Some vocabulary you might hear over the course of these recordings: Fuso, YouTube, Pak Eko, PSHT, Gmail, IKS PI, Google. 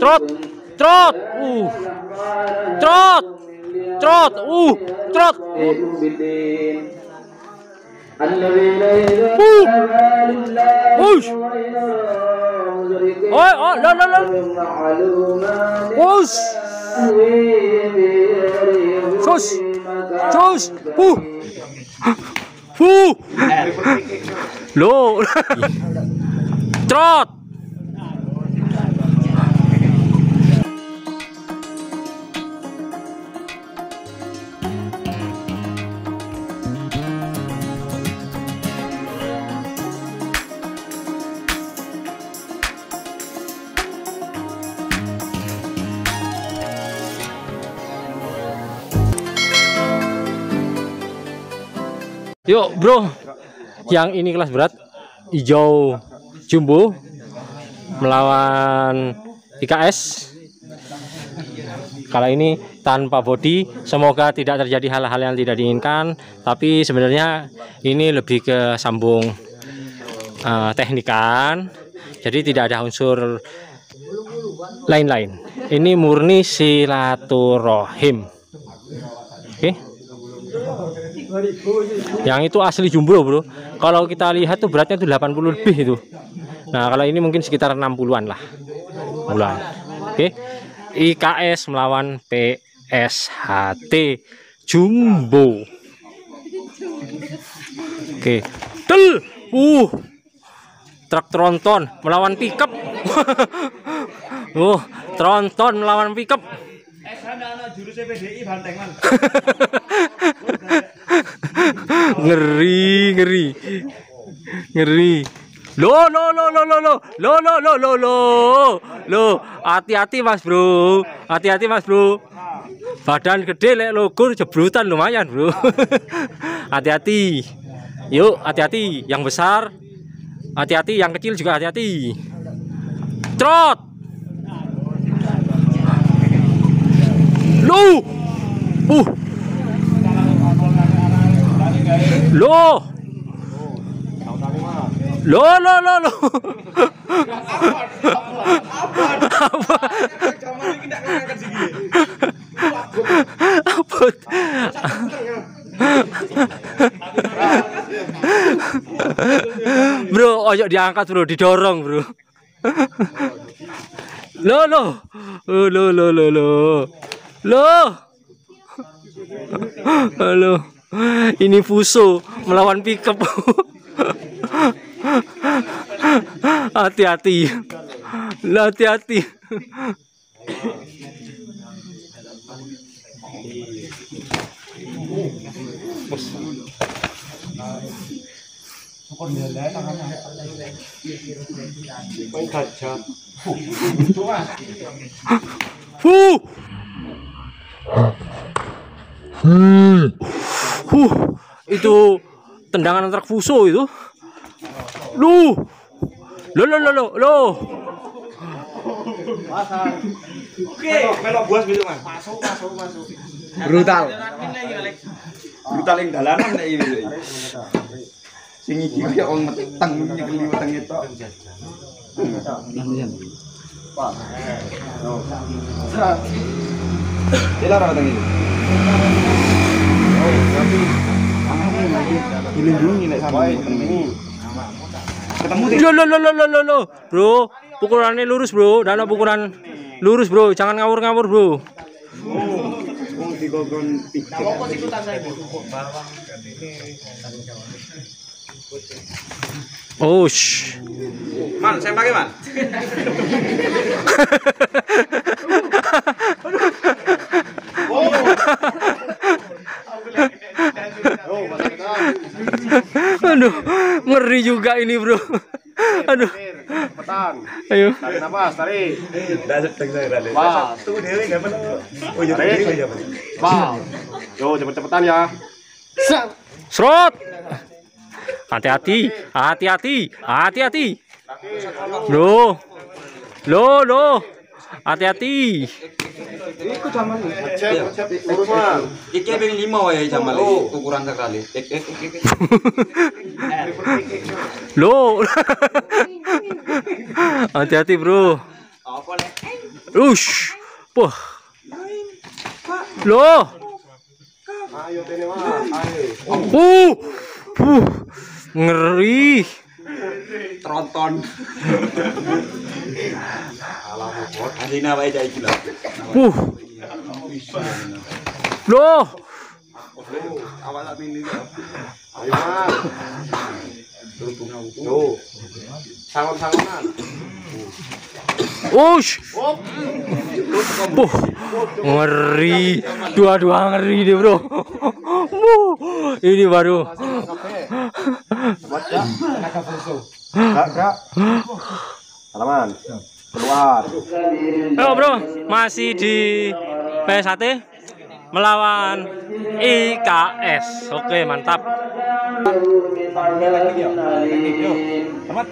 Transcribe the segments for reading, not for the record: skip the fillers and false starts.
trot. Yuk bro, yang ini kelas berat hijau jumbo melawan IKS. Kala ini tanpa body, semoga tidak terjadi hal-hal yang tidak diinginkan. Tapi sebenarnya ini lebih ke sambung teknikan, jadi tidak ada unsur lain-lain. Ini murni silaturahim. Oke. Yang itu asli jumbo bro. Kalau kita lihat tuh beratnya tuh 80 lebih itu. Nah kalau ini mungkin sekitar 60-an lah bulan. Oke. IKS melawan PSHT jumbo. Oke. Tel. Truk tronton melawan pickup. Tronton melawan pickup. Ngeri. Lo, hati-hati mas bro, badan gede lek logur jebrutan lumayan bro. Hati-hati, yuk hati-hati, yang besar hati-hati, yang kecil juga hati-hati. Trot. Lo. Bro, ojo diangkat bro, didorong bro. Lo. Ini Fuso melawan pickup. Hati-hati. Itu tendangan truk Fuso itu. Lo. Oke, melok buas gitu, Mas. Masuk. Brutal yang dalanan nek iki. Sing iki ya wong meteng nyekeli weteng etok. Pak. Dilarang weteng iki. Ketemu bro, pukulannya lurus bro, dana pukulan lurus bro, jangan ngawur bro. Man, saya pakai man. Aduh, ngeri juga ini bro. Aduh, petan. Ayo. Tarik nafas, tarik. Wah, tuh dewe enggak bener. Oh, ya tarik. Wah. Yo, cepet-cepetan ya. Serot. Hati-hati. Lo. Hati-hati. Iku jamal. Urusan. Iki ping 5 ya jamal iki ukuran sekali. Lo. Hati-hati bro. Ush. Wah. Loh. Ngeri. Tronton. Loh. Ush. Ngeri, dua-dua ngeri deh bro. Ini baru. Salaman. Keluar. Halo bro, masih di PSHT melawan IKS. Oke, mantap. Hop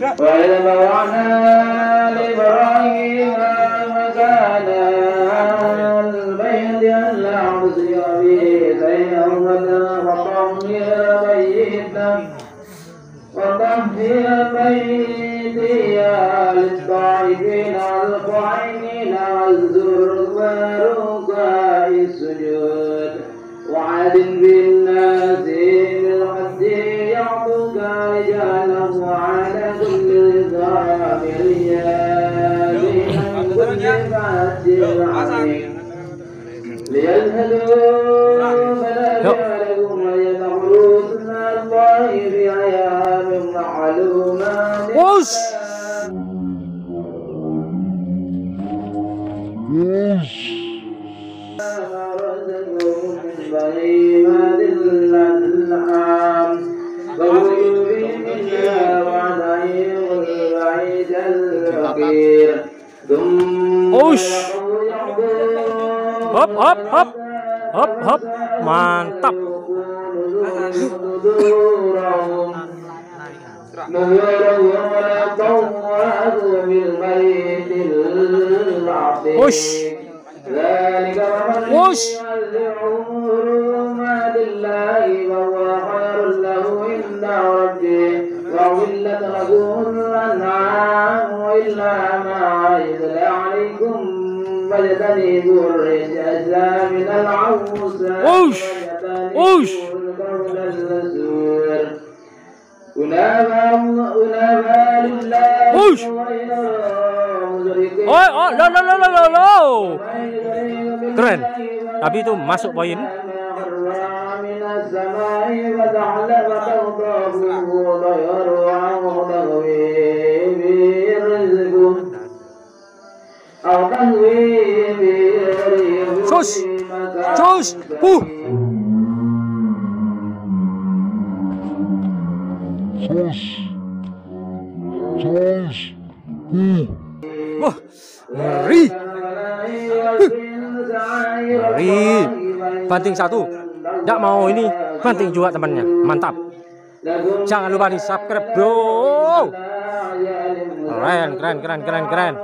hop hop hop hop, mantap. Push push. Ush, ush. Ush. Oh, oh, lo, lo, lo, lo, lo. Keren. Tapi itu masuk poin. Cus, cus, wah, ngeri, ngeri. Banting satu, tidak mau ini, banting juga temannya, mantap. Jangan lupa di subscribe bro. Keren, keren, keren, keren, keren.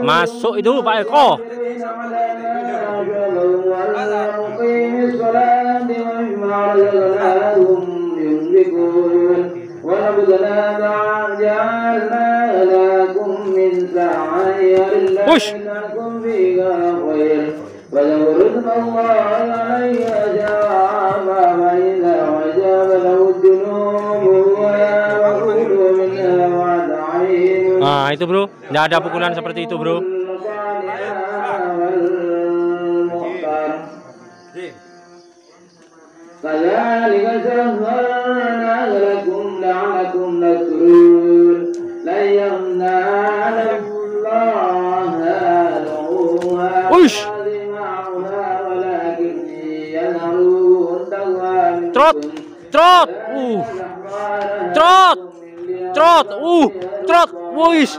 Masuk itu Pak Eko. Push. Nah itu bro, nggak ada pukulan seperti itu bro. Ush. trot, wuih,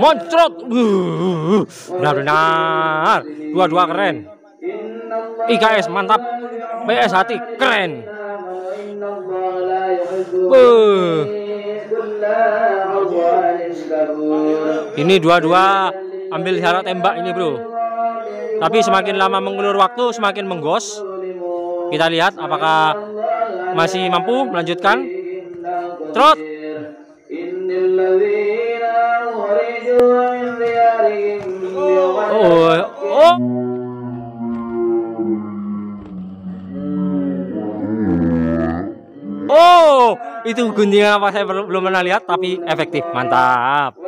montrot, benar-benar, dua-dua keren. IKS mantap, PSHT keren. Ini dua-dua ambil jarak tembak ini, bro. Tapi semakin lama mengulur waktu semakin menggos. Kita lihat apakah masih mampu melanjutkan. Trot. Oh. Oh, itu guntingan apa saya belum pernah lihat, tapi efektif, mantap.